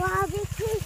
barbecue.